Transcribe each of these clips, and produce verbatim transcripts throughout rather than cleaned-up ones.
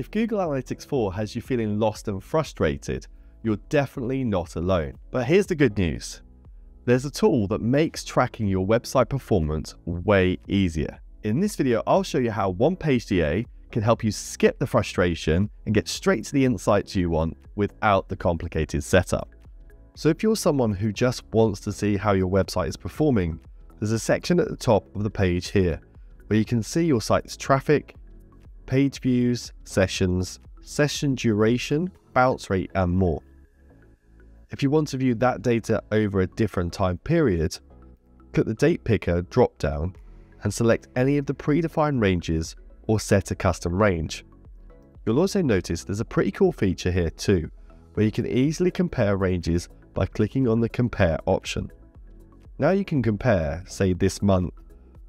If Google Analytics four has you feeling lost and frustrated, you're definitely not alone. But here's the good news. There's a tool that makes tracking your website performance way easier. In this video, I'll show you how OnePageGA can help you skip the frustration and get straight to the insights you want without the complicated setup. So if you're someone who just wants to see how your website is performing, there's a section at the top of the page here where you can see your site's traffic, page views, sessions, session duration, bounce rate, and more. If you want to view that data over a different time period, click the date picker drop down and select any of the predefined ranges or set a custom range. You'll also notice there's a pretty cool feature here too, where you can easily compare ranges by clicking on the compare option. Now you can compare, say, this month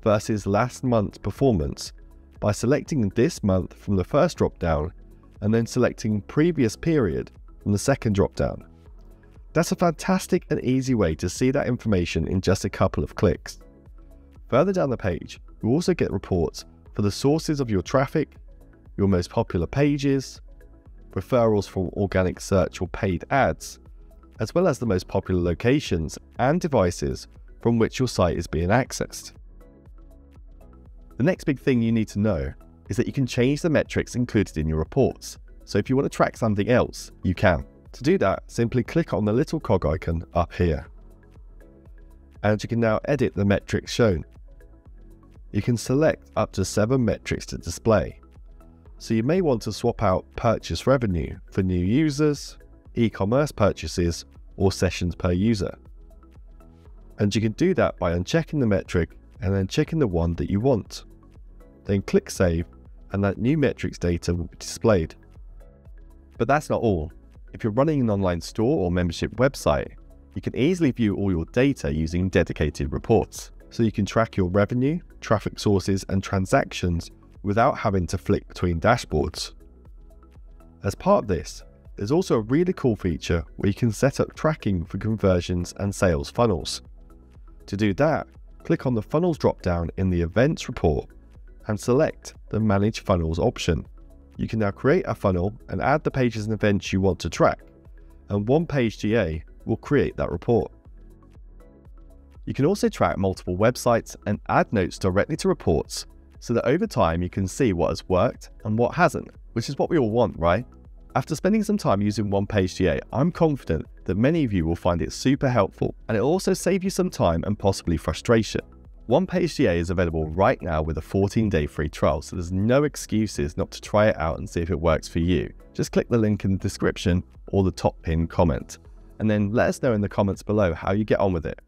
versus last month's performance by selecting this month from the first drop down and then selecting previous period from the second drop down. That's a fantastic and easy way to see that information in just a couple of clicks. Further down the page, you also get reports for the sources of your traffic, your most popular pages, referrals from organic search or paid ads, as well as the most popular locations and devices from which your site is being accessed. The next big thing you need to know is that you can change the metrics included in your reports. So if you want to track something else, you can. To do that, simply click on the little cog icon up here, and you can now edit the metrics shown. You can select up to seven metrics to display. So you may want to swap out purchase revenue for new users, e-commerce purchases, or sessions per user. And you can do that by unchecking the metric and then checking the one that you want. Then click save, and that new metrics data will be displayed. But that's not all. If you're running an online store or membership website, you can easily view all your data using dedicated reports. So you can track your revenue, traffic sources, and transactions without having to flick between dashboards. As part of this, there's also a really cool feature where you can set up tracking for conversions and sales funnels. To do that, click on the funnels dropdown in the events report and select the manage funnels option. You can now create a funnel and add the pages and events you want to track, and OnePageGA will create that report. You can also track multiple websites and add notes directly to reports so that over time you can see what has worked and what hasn't, which is what we all want, right? After spending some time using OnePageGA, I'm confident that many of you will find it super helpful, and it'll also save you some time and possibly frustration. OnePageGA is available right now with a fourteen day free trial, so there's no excuses not to try it out and see if it works for you. Just click the link in the description or the top pinned comment, and then let us know in the comments below how you get on with it.